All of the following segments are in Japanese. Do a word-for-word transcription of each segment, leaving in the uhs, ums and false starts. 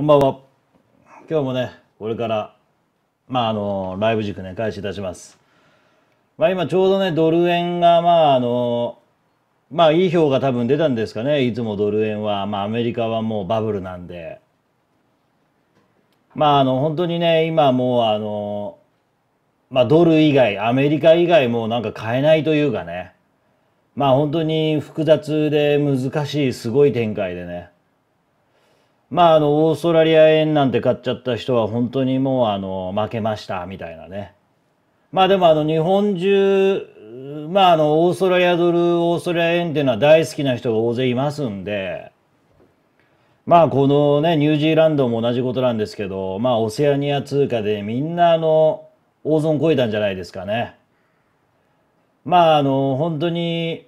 こんばんは。今日もね、これから、まあ、あの、ライブ軸ね、開始いたします。まあ、今ちょうどね、ドル円が、まあ、あの、まあ、いい表が多分出たんですかね。いつもドル円は、まあ、アメリカはもうバブルなんで。まあ、あの、本当にね、今もう、あの、まあ、ドル以外、アメリカ以外もうなんか買えないというかね。まあ、本当に複雑で難しい、すごい展開でね。まあ、あの、オーストラリア円なんて買っちゃった人は本当にもう、あの、負けました、みたいなね。まあでも、あの、日本中、まあ、あの、オーストラリアドル、オーストラリア円っていうのは大好きな人が大勢いますんで、まあ、このね、ニュージーランドも同じことなんですけど、まあ、オセアニア通貨でみんな、あの、大損超えたんじゃないですかね。まあ、あの、本当に、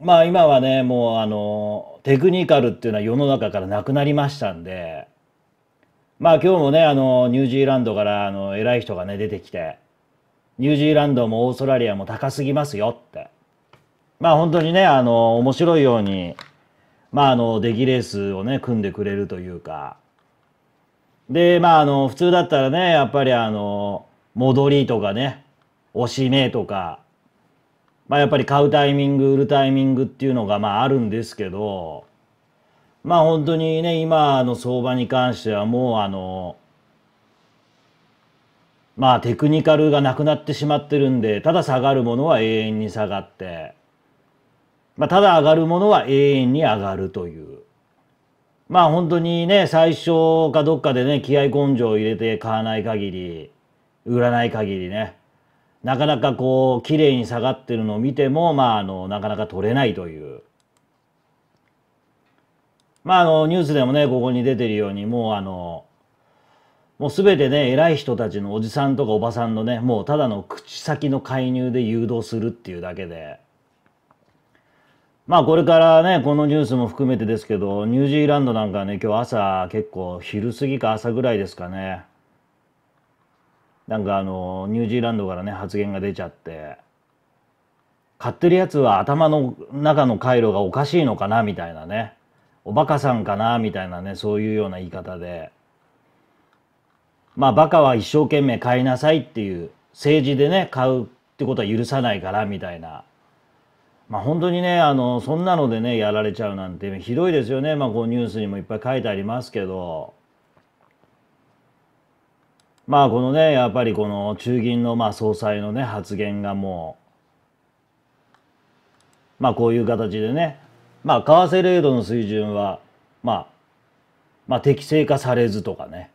まあ今はね、もうあの、テクニカルっていうのは世の中からなくなりましたんで、まあ今日もね、あの、ニュージーランドからあの、偉い人がね、出てきて、ニュージーランドもオーストラリアも高すぎますよって。まあ本当にね、あの、面白いように、まああの、出来レースをね、組んでくれるというか、で、まああの、普通だったらね、やっぱりあの、戻りとかね、押し目とか、まあやっぱり買うタイミング、売るタイミングっていうのがまああるんですけど、まあ本当にね、今の相場に関してはもうあの、まあテクニカルがなくなってしまってるんで、ただ下がるものは永遠に下がって、まあただ上がるものは永遠に上がるという。まあ本当にね、最初かどっかでね、気合根性を入れて買わない限り、売らない限りね。なかなかこう綺麗に下がってるのを見ても、まあ、あのなかなか取れないという、まあ、あのニュースでもねここに出てるようにもうあのもう全てね偉い人たちのおじさんとかおばさんのねもうただの口先の介入で誘導するっていうだけで、まあこれからねこのニュースも含めてですけどニュージーランドなんかね今日朝結構昼過ぎか朝ぐらいですかね。なんかあの、ニュージーランドからね、発言が出ちゃって、買ってるやつは頭の中の回路がおかしいのかな、みたいなね。おバカさんかな、みたいなね、そういうような言い方で。まあ、バカは一生懸命買いなさいっていう、政治でね、買うってことは許さないから、みたいな。まあ、本当にね、あの、そんなのでね、やられちゃうなんて、ひどいですよね。まあ、こうニュースにもいっぱい書いてありますけど、まあこのねやっぱりこの中銀のまあ総裁のね発言がもうまあこういう形でねまあ為替レートの水準はまあまあ適正化されずとかね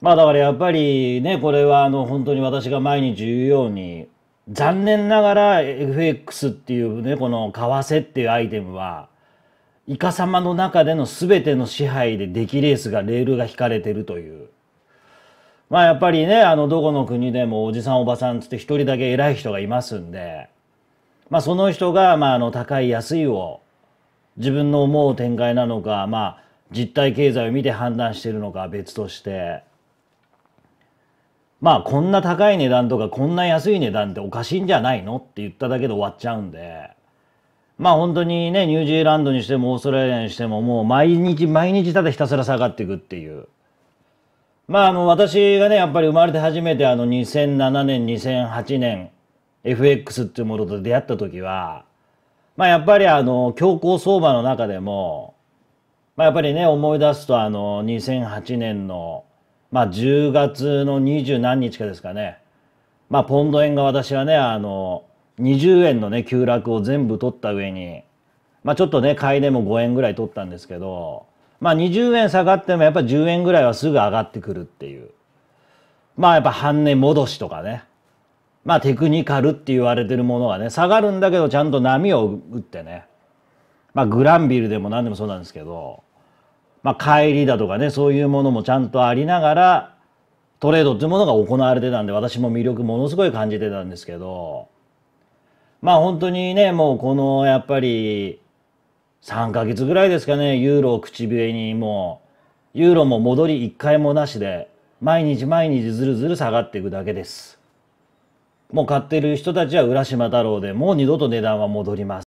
まあだからやっぱりねこれはあの本当に私が毎日言うように残念ながら エフエックス っていうねこの為替っていうアイテムはイカ様の中での全ての支配で出来レースがレールが引かれてるという。まあやっぱりね、あの、どこの国でもおじさんおばさんつって一人だけ偉い人がいますんで、まあその人が、まああの、高い安いを自分の思う展開なのか、まあ実体経済を見て判断しているのかは別として、まあこんな高い値段とかこんな安い値段っておかしいんじゃないのって言っただけで終わっちゃうんで、まあ本当にね、ニュージーランドにしてもオーストラリアにしてももう毎日毎日ただひたすら下がっていくっていう。まああの私がねやっぱり生まれて初めてあのにせんななねんにせんはちねん エフエックス っていうものと出会った時はまあやっぱりあの恐慌相場の中でもまあやっぱりね思い出すとあのにせんはちねんのまあじゅうがつのにじゅうなんにちかですかねまあポンド円が私はねあのにじゅうえんのね急落を全部取った上にまあちょっとね買いでもごえんぐらい取ったんですけど。まあにじゅうえん下がってもやっぱじゅうえんぐらいはすぐ上がってくるっていう。まあやっぱ半値戻しとかね。まあテクニカルって言われてるものはね、下がるんだけどちゃんと波を打ってね。まあグランビルでも何でもそうなんですけど、まあ乖離だとかね、そういうものもちゃんとありながら、トレードっていうものが行われてたんで、私も魅力ものすごい感じてたんですけど、まあ本当にね、もうこのやっぱり、さんかげつぐらいですかね、ユーロを口笛にもう、ユーロも戻りいっかいもなしで、毎日毎日ずるずる下がっていくだけです。もう買ってる人たちは浦島太郎でもう二度と値段は戻ります。